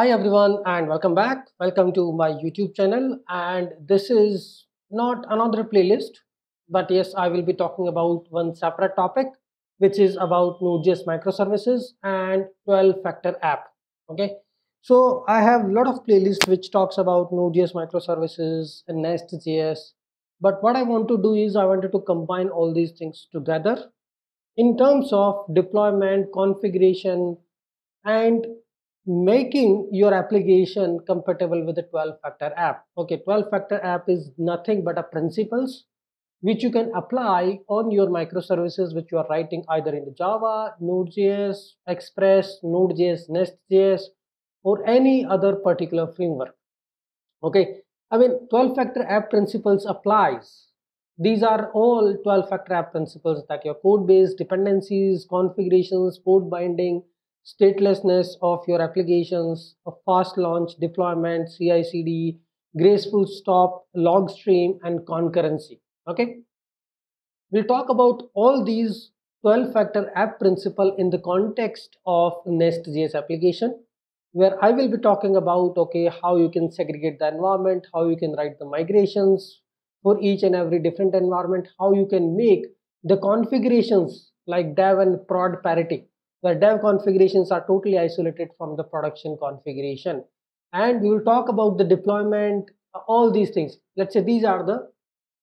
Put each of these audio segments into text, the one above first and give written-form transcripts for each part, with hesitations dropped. Hi everyone and welcome back. Welcome to my YouTube channel, and this is not another playlist, but yes, I will be talking about one separate topic, which is about Node.js microservices and 12 Factor App. Okay, so I have a lot of playlists which talks about Node.js microservices and Nest.js, but what I want to do is I wanted to combine all these things together in terms of deployment, configuration, and making your application compatible with the 12 factor app. Okay, 12 factor app is nothing but a principles which you can apply on your microservices which you are writing either in the Java, Node.js, Express, Node.js, Nest.js, or any other particular framework. Okay, I mean 12 factor app principles applies. These are all 12 factor app principles that your code base, dependencies, configurations, port binding, statelessness of your applications, a fast launch, deployment, CICD, graceful stop, log stream, and concurrency. Okay, we'll talk about all these 12 factor app principle in the context of Nest.js application, where I will be talking about, okay, how you can segregate the environment, how you can write the migrations for each and every different environment, how you can make the configurations like dev and prod parity, where dev configurations are totally isolated from the production configuration. And we will talk about the deployment, all these things. Let's say these are the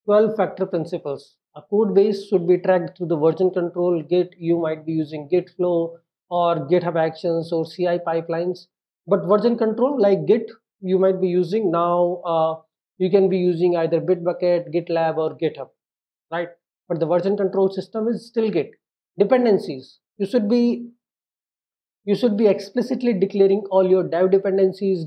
12 factor principles. A code base should be tracked through the version control, Git. You might be using Git flow or GitHub Actions or CI pipelines. But version control like Git, you might be using now. You can be using either Bitbucket, GitLab, or GitHub, right? But the version control system is still Git. Dependencies. You should be explicitly declaring all your dev dependencies,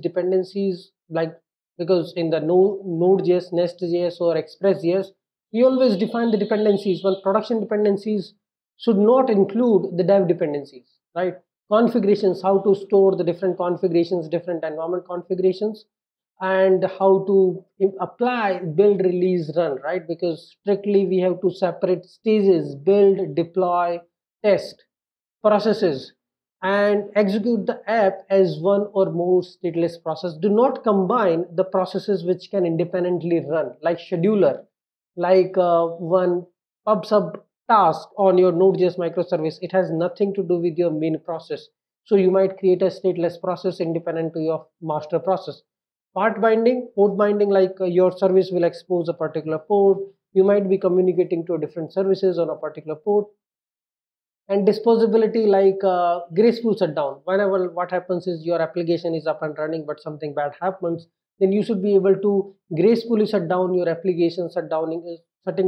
like, because in the Node.js, Nest.js, or Express.js, you always define the dependencies. Well, production dependencies should not include the dev dependencies, right? Configurations, how to store the different configurations, different environment configurations, and how to apply build, release, run, right? Because strictly we have to separate stages: build, deploy, test, processes, and execute the app as one or more stateless process. Do not combine the processes which can independently run, like scheduler, like one pub sub task on your Node.js microservice. It has nothing to do with your main process. So you might create a stateless process independent to your master process. Part binding, port binding, like your service will expose a particular port. You might be communicating to different services on a particular port. And disposability, like graceful shutdown. Whenever what happens is your application is up and running, but something bad happens, then you should be able to gracefully shut down your application, shutting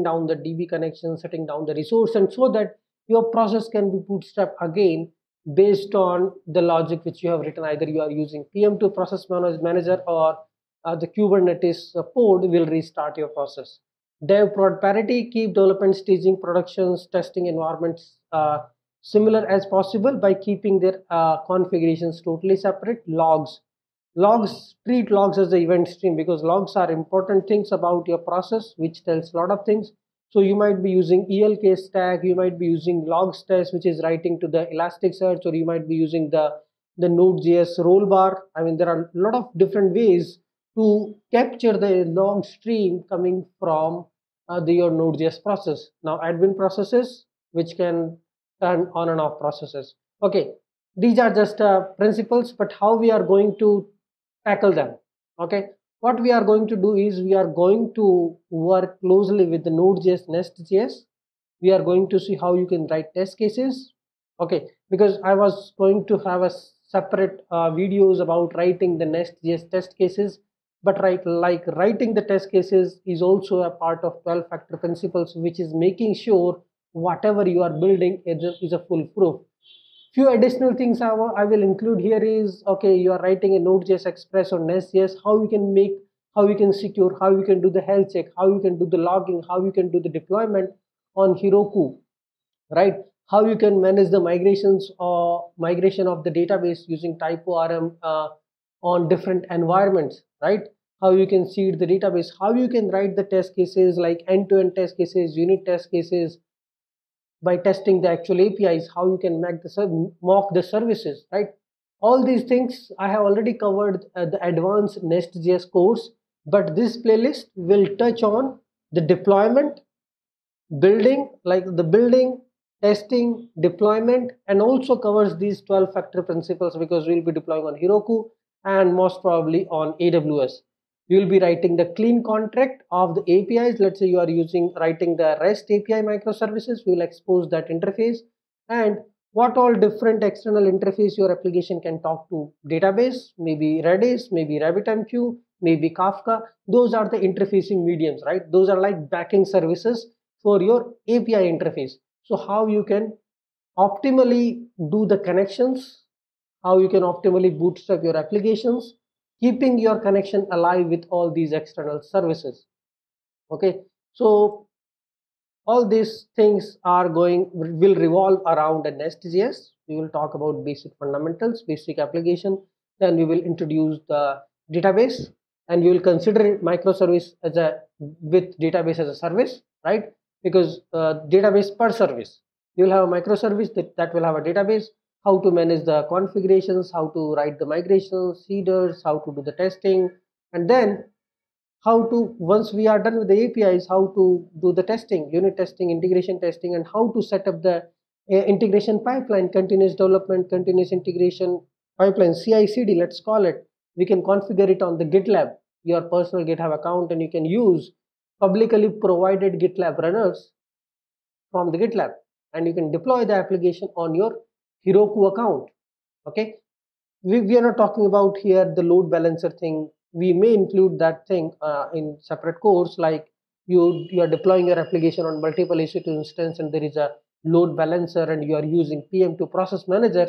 down the DB connection, shutting down the resource, and so that your process can be bootstrapped again based on the logic which you have written. Either you are using PM2 process manager or the Kubernetes pod will restart your process. Dev prod parity, keep development, staging, productions, testing environments similar as possible by keeping their configurations totally separate. Logs, treat logs as the event stream, because logs are important things about your process which tells a lot of things. So you might be using ELK stack, you might be using logs test, which is writing to the Elasticsearch, or you might be using the Node.js rollbar. I mean, there are a lot of different ways to capture the log stream coming from your Node.js process. Now admin processes, which can turn on and off processes. Okay, these are just principles, but how we are going to tackle them. Okay, what we are going to do is we are going to work closely with the Node.js, Nest.js. We are going to see how you can write test cases. Okay, because I was going to have a separate videos about writing the Nest.js test cases. But writing the test cases is also a part of 12 factor principles, which is making sure whatever you are building is a foolproof. Few additional things I will include here is, okay, you are writing a Node.js, Express, or Nest.js, how you can make, how you can secure, how you can do the health check, how you can do the logging, how you can do the deployment on Heroku, right? How you can manage the migrations or migration of the database using TypeORM on different environments, right? How you can seed the database, how you can write the test cases like end-to-end test cases, unit test cases by testing the actual APIs, how you can mock the services, right? All these things I have already covered at the advanced Nest.js course, but this playlist will touch on the deployment, building, like the building, testing, deployment, and also covers these 12 factor principles, because we'll be deploying on Heroku and most probably on AWS. You'll be writing the clean contract of the APIs. Let's say you are writing the REST API microservices. We'll expose that interface and what all different external interface your application can talk to. Database, maybe Redis, maybe RabbitMQ, maybe Kafka. Those are the interfacing mediums, right? Those are like backing services for your API interface. So how you can optimally do the connections, how you can optimally bootstrap your applications, keeping your connection alive with all these external services. Okay, so all these things will revolve around a Nest.js. We will talk about basic fundamentals, basic application, then we will introduce the database, and we will consider microservice as with database as a service, right? Because database per service, you will have a microservice that will have a database. How to manage the configurations, how to write the migrations, seeders, how to do the testing, and then how to, once we are done with the APIs, how to do the testing, unit testing, integration testing, and how to set up the integration pipeline, continuous development, continuous integration pipeline, CICD, let's call it. We can configure it on the GitLab, your personal GitHub account, and you can use publicly provided GitLab runners from the GitLab, and you can deploy the application on your Heroku account. Okay, we are not talking about here the load balancer thing. We may include that thing in separate course, like you are deploying your application on multiple EC2 instance and there is a load balancer and you are using PM2 process manager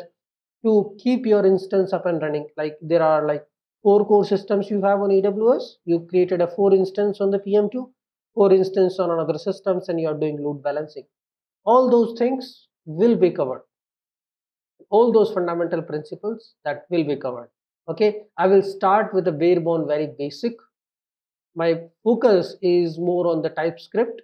to keep your instance up and running. Like there are like 4 core systems you have on AWS. You created a 4 instance on the PM2, 4 instance on another systems, and you are doing load balancing. All those things will be covered. All those fundamental principles that will be covered. Okay, I will start with the bare bone, very basic. My focus is more on the TypeScript,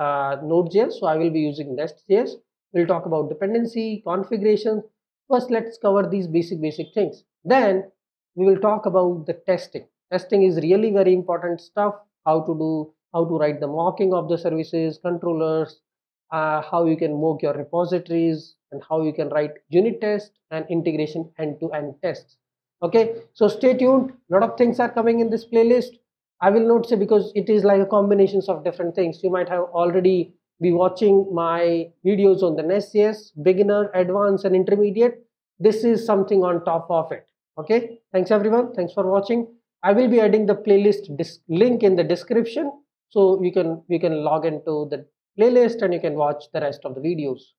Node.js, so I will be using Nest.js. We'll talk about dependency, configuration. First, let's cover these basic things. Then we will talk about the testing. Testing is really very important stuff. How to write the mocking of the services, controllers, how you can mock your repositories, and how you can write unit test and integration end-to-end tests. Okay, so stay tuned. A lot of things are coming in this playlist. I will not say, because it is like a combinations of different things. You might have already be watching my videos on the Nest.js, beginner, advanced, and intermediate. This is something on top of it. Okay, thanks everyone. Thanks for watching. I will be adding the playlist link in the description, so you can log into the playlist and you can watch the rest of the videos.